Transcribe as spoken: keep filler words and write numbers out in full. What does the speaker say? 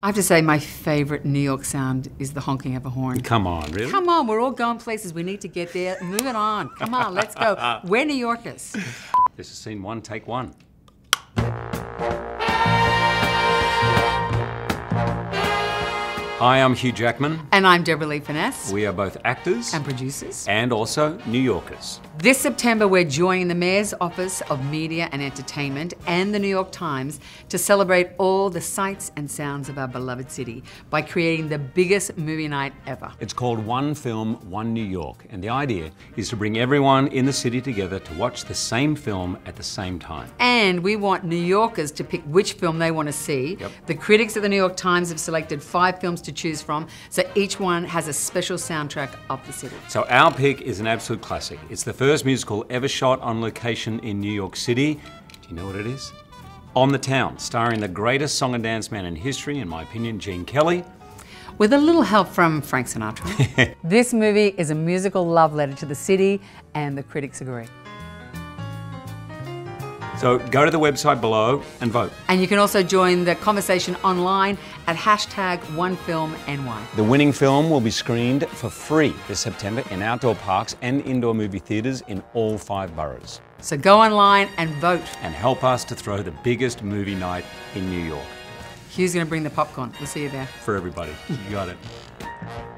I have to say my favorite New York sound is the honking of a horn. Come on, really? Come on, we're all going places. We need to get there. Move it on. Come on, let's go. We're New Yorkers. This is scene one, take one. Hi, I'm Hugh Jackman. And I'm Deborra-Lee Furness. We are both actors. And producers. And also New Yorkers. This September, we're joining the Mayor's Office of Media and Entertainment and the New York Times to celebrate all the sights and sounds of our beloved city by creating the biggest movie night ever. It's called One Film, One New York, and the idea is to bring everyone in the city together to watch the same film at the same time. And we want New Yorkers to pick which film they want to see. Yep. The critics at the New York Times have selected five films to to choose from, so each one has a special soundtrack of the city. So our pick is an absolute classic. It's the first musical ever shot on location in New York City. Do you know what it is? On the Town, starring the greatest song and dance man in history, in my opinion, Gene Kelly. With a little help from Frank Sinatra. This movie is a musical love letter to the city, and the critics agree. So go to the website below and vote. And you can also join the conversation online at hashtag One Film N Y. The winning film will be screened for free this September in outdoor parks and indoor movie theatres in all five boroughs. So go online and vote. And help us to throw the biggest movie night in New York. Hugh's going to bring the popcorn. We'll see you there. For everybody. You got it.